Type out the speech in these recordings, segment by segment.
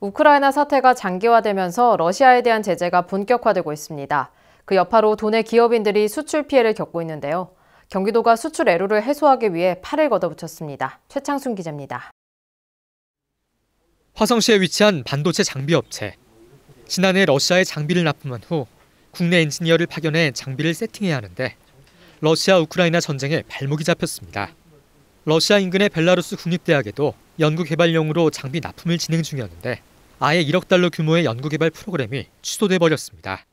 우크라이나 사태가 장기화되면서 러시아에 대한 제재가 본격화되고 있습니다. 그 여파로 도내 기업인들이 수출 피해를 겪고 있는데요. 경기도가 수출 애로를 해소하기 위해 팔을 걷어붙였습니다. 최창순 기자입니다. 화성시에 위치한 반도체 장비 업체. 지난해 러시아에 장비를 납품한 후 국내 엔지니어를 파견해 장비를 세팅해야 하는데 러시아 우크라이나 전쟁에 발목이 잡혔습니다. 러시아 인근의 벨라루스 국립대학에도 연구개발용으로 장비 납품을 진행 중이었는데 아예 1억 달러 규모의 연구개발 프로그램이 취소돼 버렸습니다.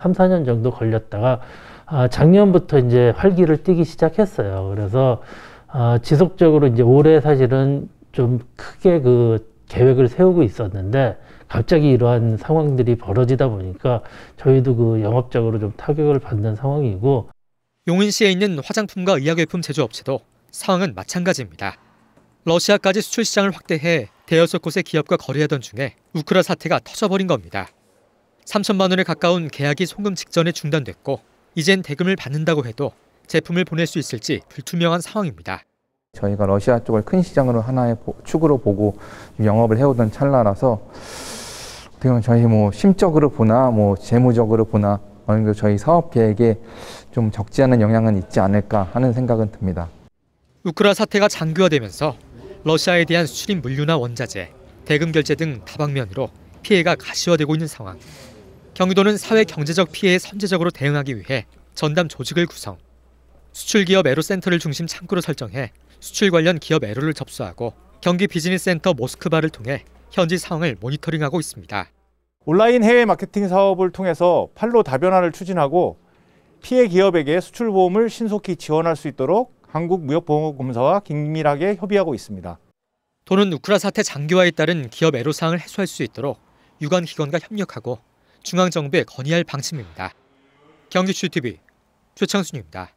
3~4년 정도 걸렸다가 작년부터 이제 활기를 띠기 시작했어요. 그래서 지속적으로 이제 올해 사실은 좀 크게 계획을 세우고 있었는데 갑자기 이러한 상황들이 벌어지다 보니까 저희도 영업적으로 좀 타격을 받는 상황이고. 용인시에 있는 화장품과 의약외품 제조업체도 상황은 마찬가지입니다. 러시아까지 수출 시장을 확대해 대여섯 곳의 기업과 거래하던 중에 우크라 사태가 터져버린 겁니다. 3천만 원에 가까운 계약이 송금 직전에 중단됐고 이젠 대금을 받는다고 해도 제품을 보낼 수 있을지 불투명한 상황입니다. 저희가 러시아 쪽을 큰 시장으로 하나의 축으로 보고 영업을 해오던 찰나라서 어떻게 보면 저희 심적으로 보나 재무적으로 보나 어느 정도 저희 사업 계획에 좀 적지 않은 영향은 있지 않을까 하는 생각은 듭니다. 우크라 사태가 장기화되면서 러시아에 대한 수출입 물류나 원자재, 대금 결제 등 다방면으로 피해가 가시화되고 있는 상황. 경기도는 사회 경제적 피해에 선제적으로 대응하기 위해 전담 조직을 구성, 수출기업 애로센터를 중심 창구로 설정해 수출 관련 기업 애로를 접수하고 경기 비즈니스센터 모스크바를 통해 현지 상황을 모니터링하고 있습니다. 온라인 해외 마케팅 사업을 통해서 판로 다변화를 추진하고 피해 기업에게 수출 보험을 신속히 지원할 수 있도록 한국무역보험공사와 긴밀하게 협의하고 있습니다. 도는 우크라 사태 장기화에 따른 기업 애로사항을 해소할 수 있도록 유관기관과 협력하고 중앙정부에 건의할 방침입니다. 경기출TV 최창순입니다.